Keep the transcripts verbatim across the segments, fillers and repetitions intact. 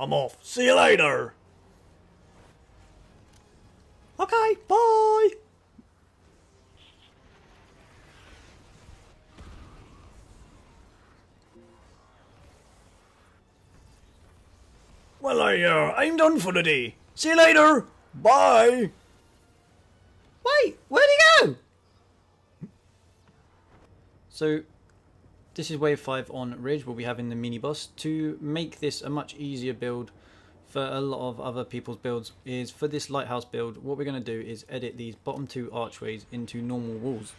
I'm off. See you later. Okay, bye. Well, I, uh, I'm done for the day. See you later. Bye. Wait, where'd he go? So, this is wave five on Ridge, where we have in the minibus. To make this a much easier build for a lot of other people's builds is, for this lighthouse build, what we're going to do is edit these bottom two archways into normal walls.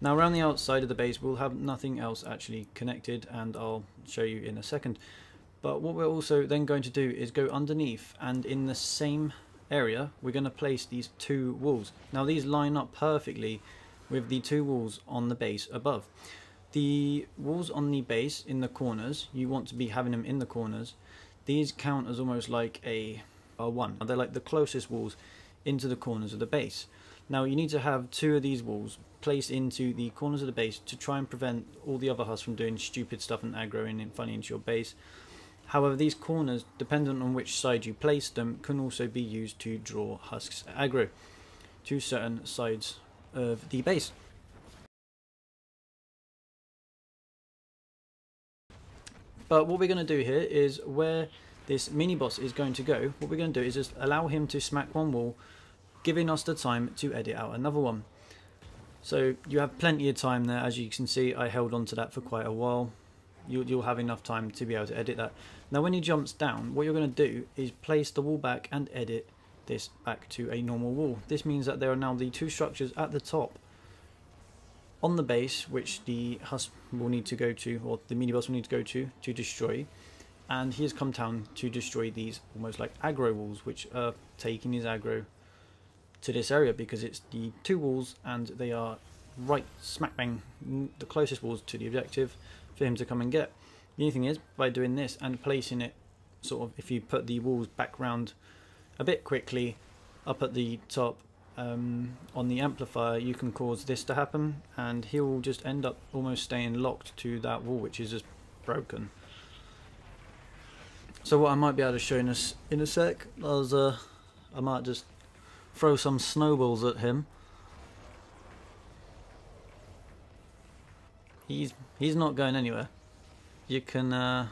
Now, around the outside of the base, we'll have nothing else actually connected, and I'll show you in a second. But what we're also then going to do is go underneath, and in the same area, we're going to place these two walls. Now, these line up perfectly with the two walls on the base above. The walls on the base in the corners, you want to be having them in the corners. These count as almost like a, a one. They're like the closest walls into the corners of the base. Now, you need to have two of these walls placed into the corners of the base to try and prevent all the other huts from doing stupid stuff and aggroing and funny into your base. However, these corners, depending on which side you place them, can also be used to draw husks aggro to certain sides of the base. But what we're going to do here is, where this mini boss is going to go, what we're going to do is just allow him to smack one wall, giving us the time to edit out another one. So you have plenty of time there. As you can see, I held on to that for quite a while. You'll, you'll have enough time to be able to edit that. Now, when he jumps down, what you're going to do is place the wall back and edit this back to a normal wall. This means that there are now the two structures at the top on the base, which the husk will need to go to, or the minibus will need to go to, to destroy. And he has come down to destroy these almost like aggro walls, which are taking his aggro to this area, because it's the two walls and they are right smack bang, the closest walls to the objective for him to come and get. The only thing is, by doing this and placing it sort of, if you put the walls back round a bit quickly up at the top um, on the amplifier, you can cause this to happen, and he will just end up almost staying locked to that wall, which is just broken. So what I might be able to show in a, in a sec is uh, I might just throw some snowballs at him. He's he's not going anywhere. You can uh,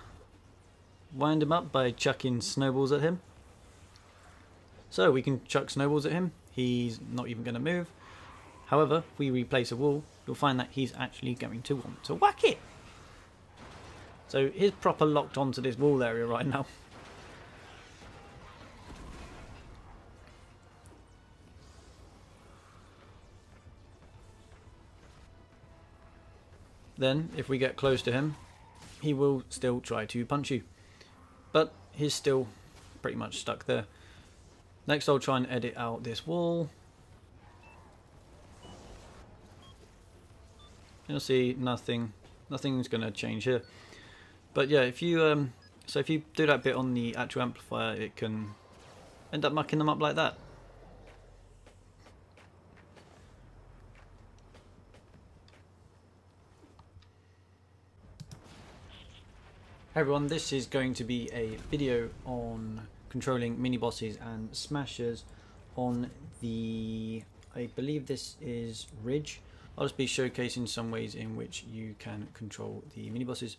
wind him up by chucking snowballs at him. So we can chuck snowballs at him. He's not even going to move. However, if we replace a wall, you'll find that he's actually going to want to whack it. So he's proper locked onto this wall area right now. Then, if we get close to him, he will still try to punch you. But he's still pretty much stuck there. Next, I'll try and edit out this wall. You'll see nothing. Nothing's going to change here. But yeah, if you um, so if you do that bit on the actual amplifier, it can end up mucking them up like that. Hey everyone, this is going to be a video on controlling mini bosses and smashers on the, I believe this is Ridge. I'll just be showcasing some ways in which you can control the mini bosses.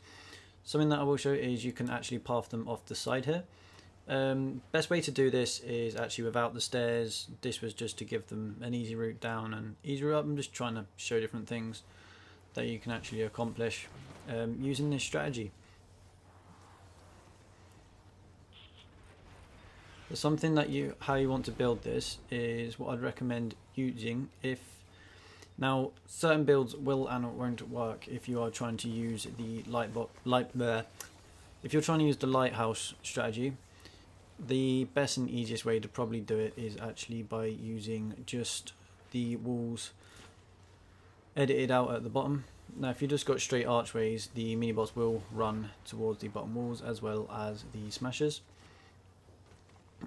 Something that I will show is you can actually path them off the side here. Um, best way to do this is actually without the stairs. This was just to give them an easy route down and easy route up. I'm just trying to show different things that you can actually accomplish um, using this strategy. Something that you, how you want to build this is what I'd recommend using. If now certain builds will and won't work if you are trying to use the light box light there. If you're trying to use the lighthouse strategy, the best and easiest way to probably do it is actually by using just the walls edited out at the bottom. Now, if you just got straight archways, the mini boss will run towards the bottom walls as well as the smashers.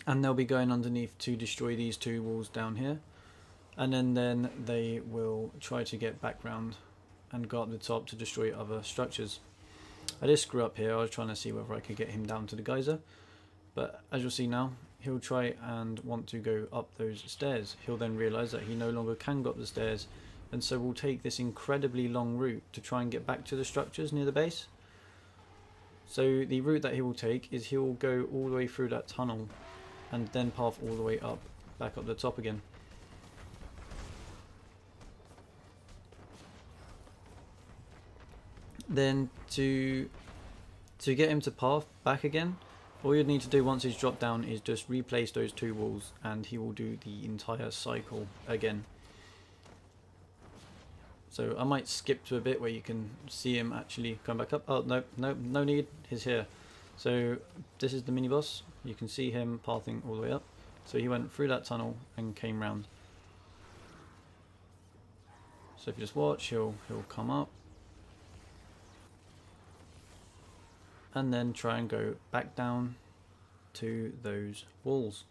And they'll be going underneath to destroy these two walls down here, and then then they will try to get back round and go up the top to destroy other structures. I did screw up here. I was trying to see whether I could get him down to the geyser, But as you'll see now, he'll try and want to go up those stairs. He'll then realise that he no longer can go up the stairs, and so we'll take this incredibly long route to try and get back to the structures near the base. So the route that he will take is he will go all the way through that tunnel and then path all the way up, back up the top again. Then to, to get him to path back again, all you'd need to do once he's dropped down is just replace those two walls and he will do the entire cycle again. So I might skip to a bit where you can see him actually come back up. Oh, no, no, no need. He's here. So this is the mini boss. You can see him pathing all the way up. So he went through that tunnel and came round. So if you just watch, he'll, he'll come up. And then try and go back down to those walls,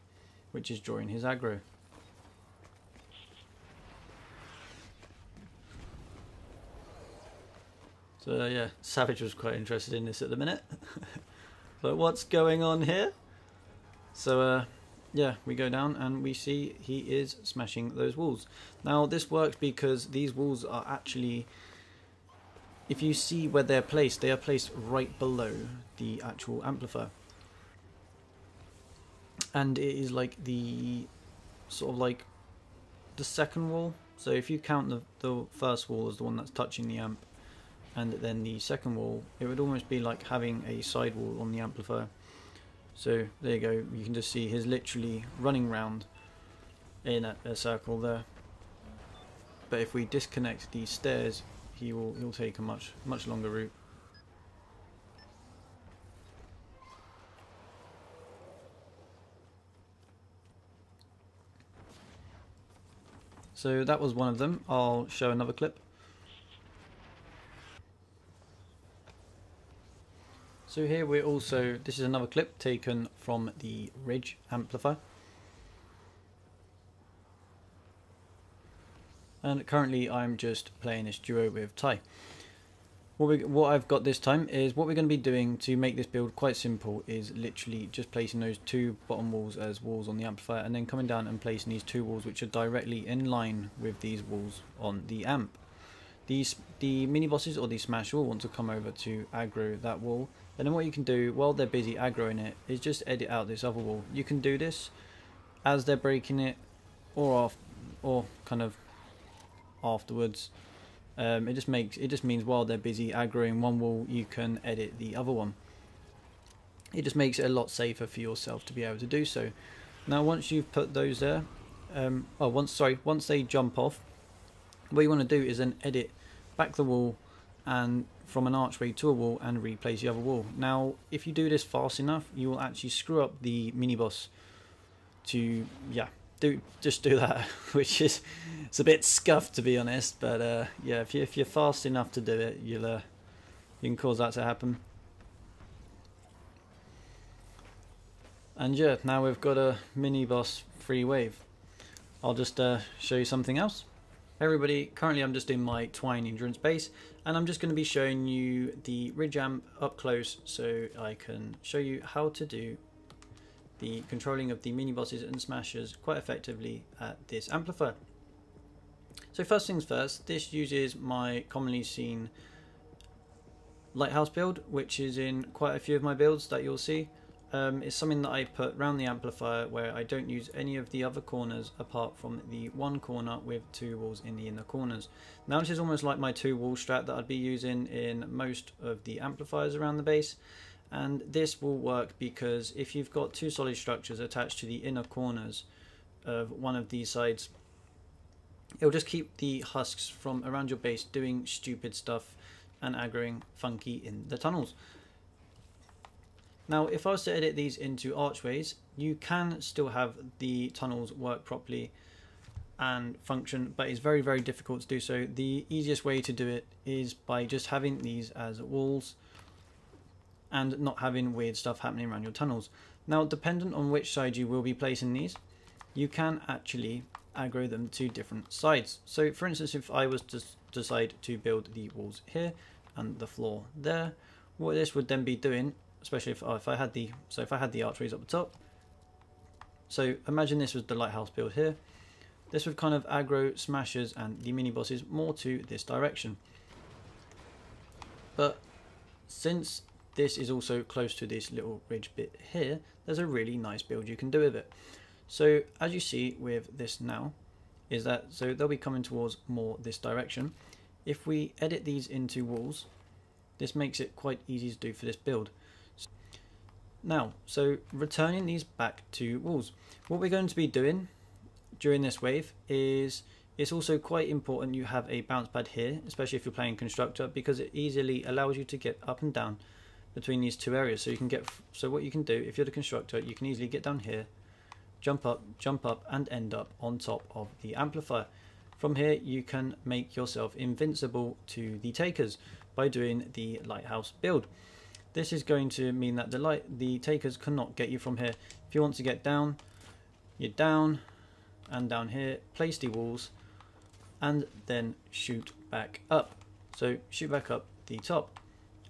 which is drawing his aggro. So yeah, Savage was quite interested in this at the minute. But what's going on here? So uh, yeah, we go down and we see he is smashing those walls. Now this works because these walls are actually, if you see where they're placed, they are placed right below the actual amplifier. And it is like the, sort of like the second wall. So if you count the, the first wall as the one that's touching the amp, and then the second wall, it would almost be like having a side wall on the amplifier. So there you go, you can just see he's literally running round in a, a circle there. But if we disconnect these stairs, he will he'll take a much much longer route. So that was one of them. I'll show another clip. So here we're also, this is another clip taken from the Ridge amplifier. And currently I'm just playing this duo with Ty. What, we, what I've got this time is what we're going to be doing to make this build quite simple is literally just placing those two bottom walls as walls on the amplifier and then coming down and placing these two walls which are directly in line with these walls on the amp. These, the mini bosses or the smash will want to come over to aggro that wall. And then what you can do while they're busy aggroing it is just edit out this other wall. You can do this as they're breaking it or off, or kind of afterwards. Um, it just makes it just means while they're busy aggroing one wall, you can edit the other one. It just makes it a lot safer for yourself to be able to do so. Now, once you've put those there, um, oh, once sorry, once they jump off, what you want to do is then edit back the wall and from an archway to a wall and replace the other wall. Now if you do this fast enough you will actually screw up the mini boss to yeah do just do that which is it's a bit scuffed to be honest, but uh, yeah if, you, if you're fast enough to do it you'll uh, you can cause that to happen. And yeah, now we've got a mini boss free wave. I'll just uh, show you something else. Hey everybody, currently I'm just in my Twine endurance base and I'm just going to be showing you the Ridge amp up close so I can show you how to do the controlling of the mini bosses and smashers quite effectively at this amplifier. So first things first, this uses my commonly seen Lighthouse build, which is in quite a few of my builds that you'll see. Um, it's something that I put round the amplifier where I don't use any of the other corners apart from the one corner with two walls in the inner corners. Now this is almost like my two wall strat that I'd be using in most of the amplifiers around the base, and this will work because if you've got two solid structures attached to the inner corners of one of these sides, it'll just keep the husks from around your base doing stupid stuff and aggroing funky in the tunnels. Now if I was to edit these into archways, you can still have the tunnels work properly and function, but it's very very difficult to do so. The easiest way to do it is by just having these as walls and not having weird stuff happening around your tunnels. Now dependent on which side you will be placing these, you can actually aggro them to different sides. So for instance, if I was to decide to build the walls here and the floor there, what this would then be doing especially if, oh, if I had the so if I had the archways up the top. So imagine this was the lighthouse build here. This would kind of aggro smashers and the mini bosses more to this direction. But since this is also close to this little ridge bit here, there's a really nice build you can do with it. So as you see with this now, is that so they'll be coming towards more this direction. If we edit these into walls, this makes it quite easy to do for this build. Now, so returning these back to walls, what we're going to be doing during this wave is, it's also quite important you have a bounce pad here, especially if you're playing constructor, because it easily allows you to get up and down between these two areas. So you can get, so what you can do if you're the constructor, you can easily get down here, jump up, jump up, and end up on top of the amplifier. From here you can make yourself invincible to the takers by doing the lighthouse build. This is going to mean that the light the takers cannot get you from here. If you want to get down, you're down and down here, place the walls and then shoot back up. So shoot back up the top,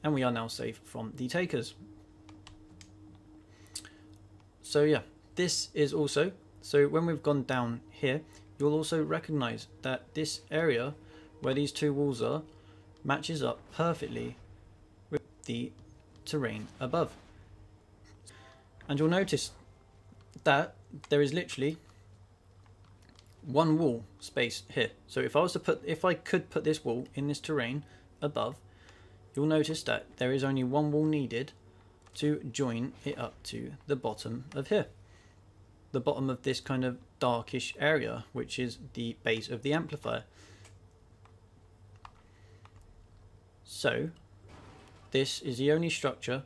and we are now safe from the takers. So yeah, this is also, so when we've gone down here, you'll also recognize that this area where these two walls are matches up perfectly with the terrain above. And you'll notice that there is literally one wall space here. So if I was to put, if I could put this wall in this terrain above, you'll notice that there is only one wall needed to join it up to the bottom of here. The bottom of this kind of darkish area, which is the base of the amplifier. So this is the only structure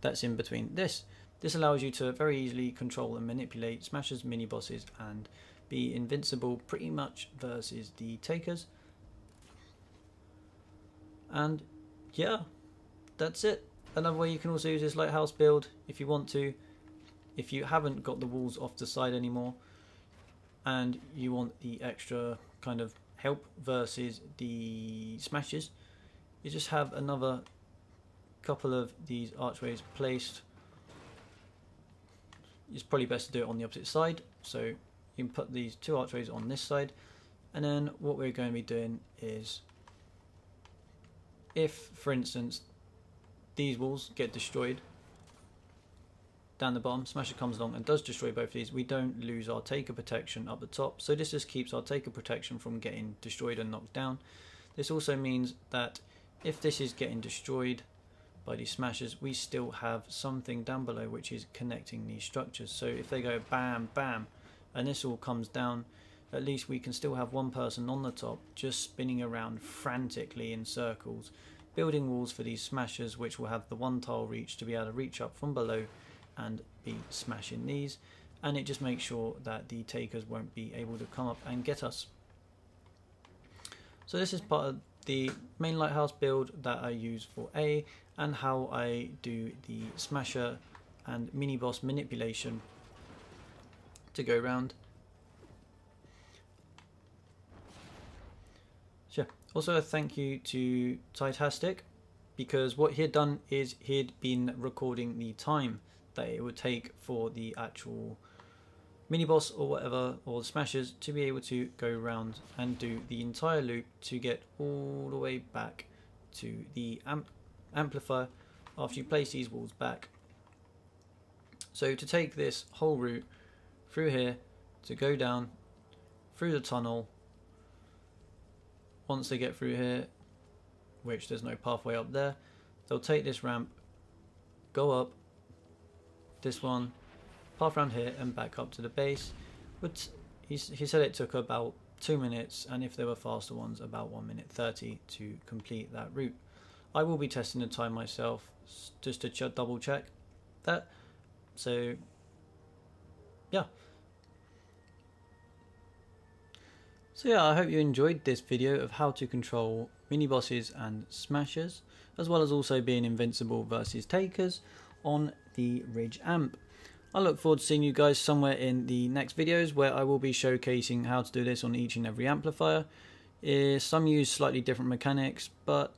that's in between this. This allows you to very easily control and manipulate smashers, mini bosses, and be invincible pretty much versus the takers. And yeah, that's it. Another way you can also use this lighthouse build if you want to. If you haven't got the walls off the side anymore and you want the extra kind of help versus the smashes, you just have another couple of these archways placed. It's probably best to do it on the opposite side, so you can put these two archways on this side, and then what we're going to be doing is, if for instance these walls get destroyed down the bottom, smasher comes along and does destroy both of these, we don't lose our taker protection up the top. So this just keeps our taker protection from getting destroyed and knocked down. This also means that if this is getting destroyed by these smashers, we still have something down below which is connecting these structures. So if they go bam bam and this all comes down, at least we can still have one person on the top just spinning around frantically in circles, building walls for these smashers, which will have the one tile reach to be able to reach up from below and be smashing these, and it just makes sure that the takers won't be able to come up and get us. So this is part of the main lighthouse build that I use for A, and how I do the smasher and mini boss manipulation to go around. Sure. Also a thank you to Titastic, because what he had done is he had been recording the time that it would take for the actual mini boss or whatever, or the smashers, to be able to go around and do the entire loop to get all the way back to the amp amplifier after you place these walls back. So to take this whole route through here, to go down through the tunnel, once they get through here, which there's no pathway up there, they'll take this ramp, go up this one, path around here and back up to the base. But he, he said it took about two minutes, and if there were faster ones, about one minute thirty to complete that route. I will be testing the time myself just to ch double check that. So yeah. So yeah, I hope you enjoyed this video of how to control mini bosses and smashers, as well as also being invincible versus takers on the Ridge amp. I look forward to seeing you guys somewhere in the next videos, where I will be showcasing how to do this on each and every amplifier. Some use slightly different mechanics, but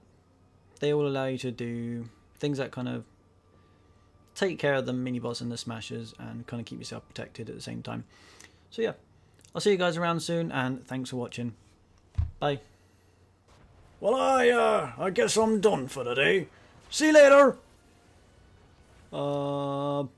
they all allow you to do things that kind of take care of the mini boss and the smashers and kind of keep yourself protected at the same time. So yeah, I'll see you guys around soon, and thanks for watching. Bye. Well, I uh, I guess I'm done for today. See you later. Uh.